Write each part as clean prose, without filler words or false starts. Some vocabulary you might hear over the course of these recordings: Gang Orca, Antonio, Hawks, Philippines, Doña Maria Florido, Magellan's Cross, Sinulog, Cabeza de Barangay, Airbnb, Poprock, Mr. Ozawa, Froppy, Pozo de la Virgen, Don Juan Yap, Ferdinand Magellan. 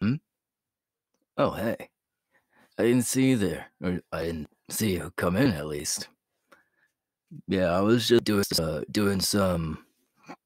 Hmm? Oh, hey. I didn't see you there. Or I didn't see you come in, at least. Yeah, I was just doing some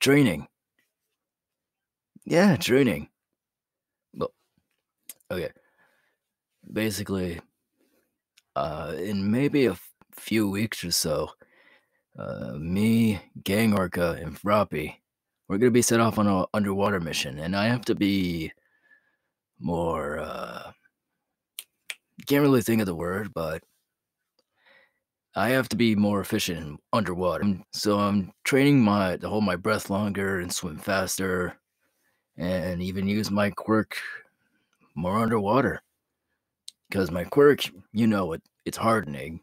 training. Yeah, training. Well, okay. Basically, in maybe a few weeks or so, me, Gang Orca, and Froppy, we're going to be set off on an underwater mission, and I have to be more, can't really think of the word, but I have to be more efficient underwater. So I'm training to hold my breath longer and swim faster, and even use my quirk more underwater. Because my quirk, you know, it's hardening,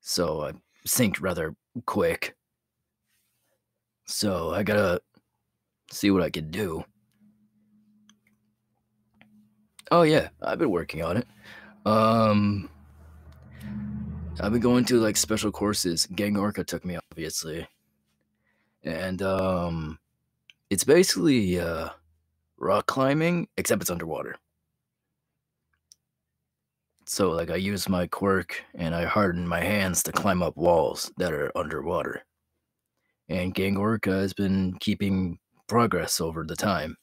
so I sink rather quick. So I gotta see what I can do. Oh yeah, I've been working on it. I've been going to like special courses. Gang Orca took me, obviously. And it's basically rock climbing, except it's underwater. So like I use my quirk and I harden my hands to climb up walls that are underwater. And Gang Orca has been keeping progress over the time.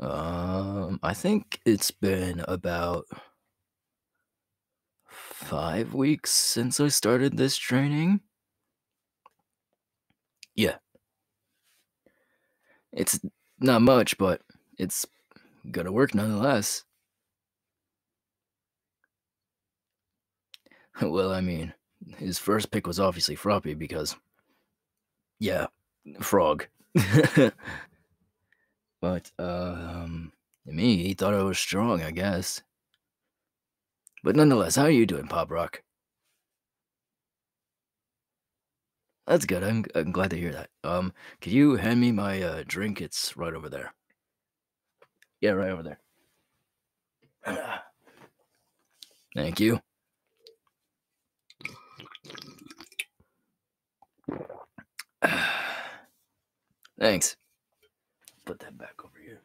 I think it's been about 5 weeks since I started this training. Yeah. It's not much, but it's gonna work nonetheless. Well, I mean, his first pick was obviously Froppy because, yeah, frog. But, me, he thought I was strong, I guess. But nonetheless, how are you doing, Poprock? That's good. I'm glad to hear that. Could you hand me my drink? It's right over there. Yeah, right over there. Thank you. Thanks. Put that back over here.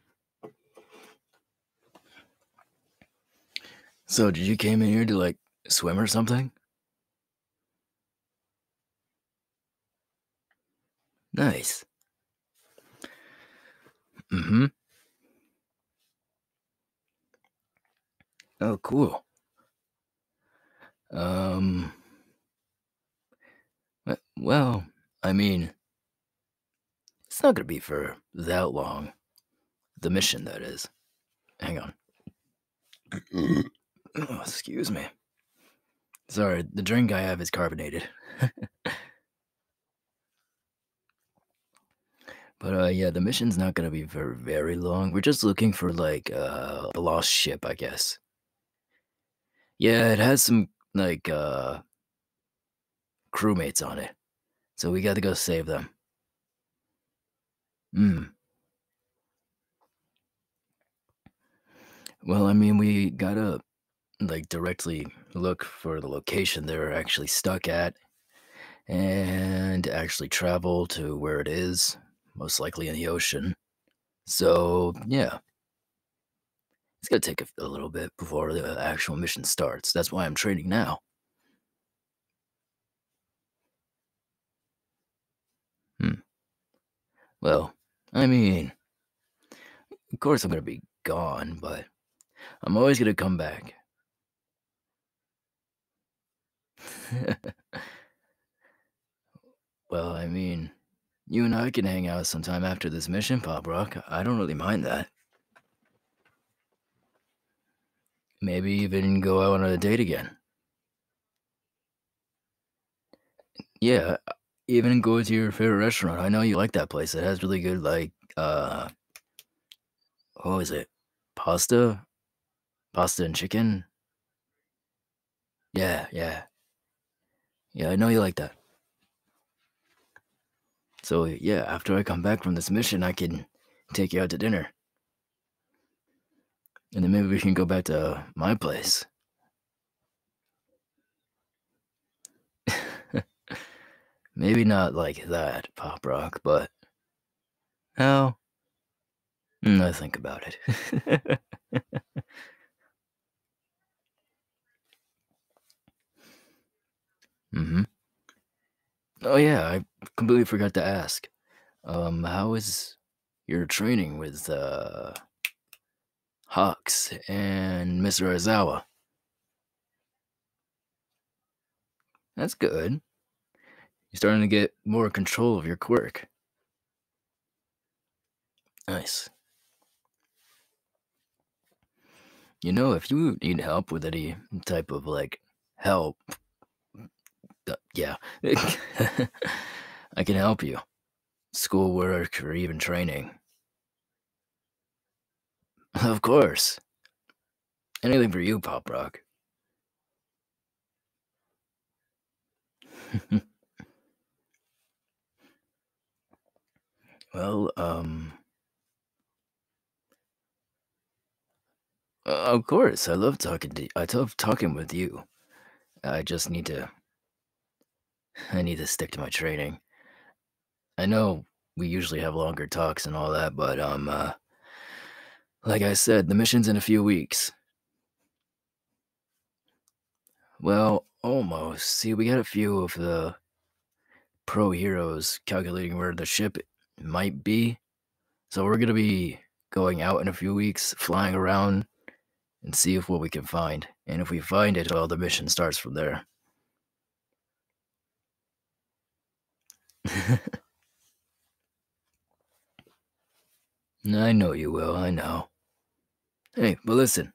So, did you came in here to, like, swim or something? Nice. Mm-hmm. Oh, cool. Well, I mean, it's not going to be for that long. The mission, that is. Hang on. Oh, excuse me. Sorry, the drink I have is carbonated. But yeah, the mission's not going to be for very long. We're just looking for, like, a lost ship, I guess. Yeah, it has some, like, crewmates on it. So we got to go save them. Well, I mean, we gotta, like, directly look for the location they're actually stuck at and actually travel to where it is, most likely in the ocean. So, yeah. It's gonna take a little bit before the actual mission starts. That's why I'm training now. Well, I mean, of course I'm going to be gone, but I'm always going to come back. Well, I mean, you and I can hang out sometime after this mission, Poprock. I don't really mind that. Maybe even go out on a date again. Yeah. Even go to your favorite restaurant. I know you like that place. It has really good, like, what was it? Pasta? Pasta and chicken? Yeah, yeah. Yeah, I know you like that. So, yeah, after I come back from this mission, I can take you out to dinner. And then maybe we can go back to my place. Maybe not like that, Poprock, but Oh, I think about it. Oh yeah, I completely forgot to ask. How is your training with Hawks and Mr. Ozawa? That's good. You're starting to get more control of your quirk. Nice. You know, if you need help with any type of, like, help, yeah, I can help you. Schoolwork or even training. Of course. Anything for you, Poprock. Well, of course, I love talking with you. I need to stick to my training. I know we usually have longer talks and all that, but like I said, the mission's in a few weeks. Well, almost. See, we got a few of the pro heroes calculating where the ship might be. So we're going to be going out in a few weeks, flying around, and see if what we can find. And if we find it, well, the mission starts from there. I know you will, I know. Hey, but listen.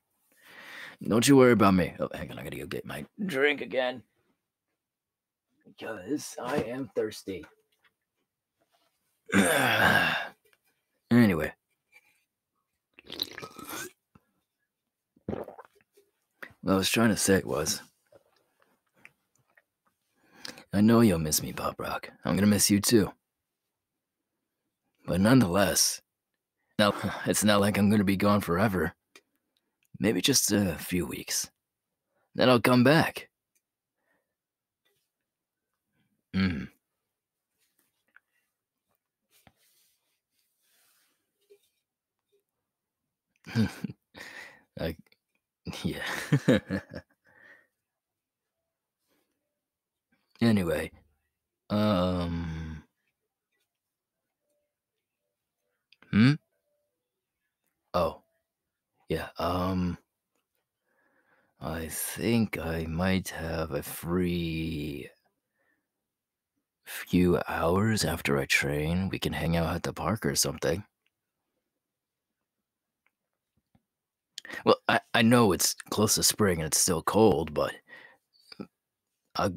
Don't you worry about me. Oh, hang on, I gotta go get my drink again. Because I am thirsty. Anyway. What I was trying to say was, I know you'll miss me, Poprock. I'm gonna miss you too. But nonetheless, now it's not like I'm gonna be gone forever. Maybe just a few weeks. Then I'll come back. Yeah. Anyway, Oh. Yeah, I think I might have a free few hours after I train. We can hang out at the park or something. Well, I know it's close to spring and it's still cold, but I'll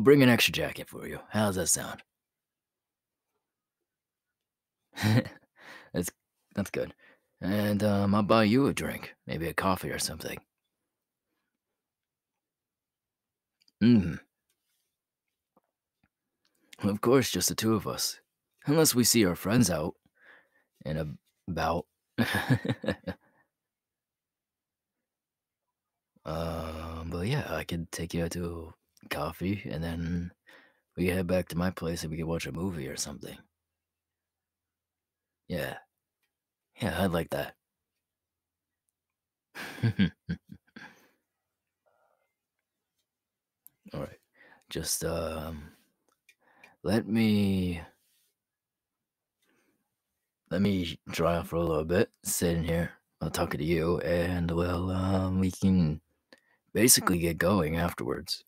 bring an extra jacket for you. How's that sound? That's good. And I'll buy you a drink, maybe a coffee or something. Of course, just the two of us. Unless we see our friends out and about. But yeah, I could take you out to coffee and then we can head back to my place and we can watch a movie or something. Yeah. Yeah, I'd like that. All right. Just let me dry off for a little bit, sit in here. I'll talk to you and well, we can basically get going afterwards.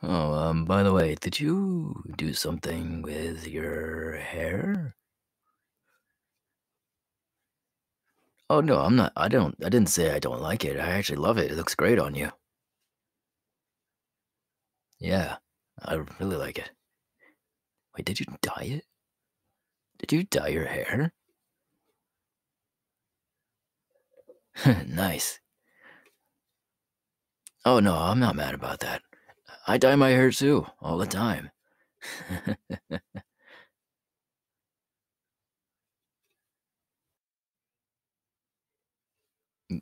Oh, by the way, did you do something with your hair? Oh, no, I'm not. I didn't say I don't like it. I actually love it. It looks great on you. Yeah, I really like it. Wait, did you dye it? Did you dye your hair? Nice. Oh, no, I'm not mad about that. I dye my hair too, all the time.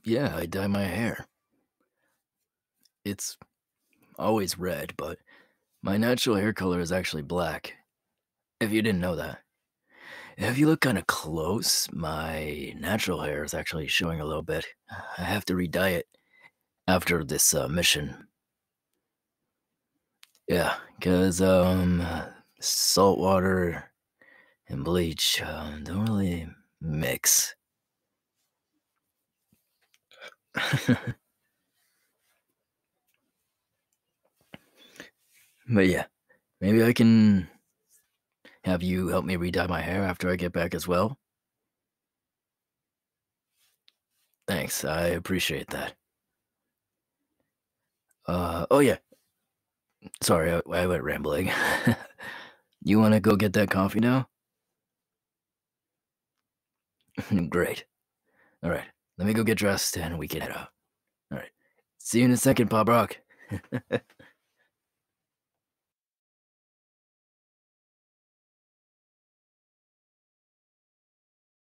Yeah, I dye my hair. It's always red, but My natural hair color is actually black, if you didn't know that. If you look kind of close, my natural hair is actually showing a little bit. I have to re-dye it after this mission. Yeah, because salt water and bleach don't really mix. But yeah, maybe I can have you help me re-dye my hair after I get back as well. Thanks, I appreciate that. Oh yeah. Sorry, I went rambling. You want to go get that coffee now? Great. All right, let me go get dressed and we can head out. All right, see you in a second, Poprock.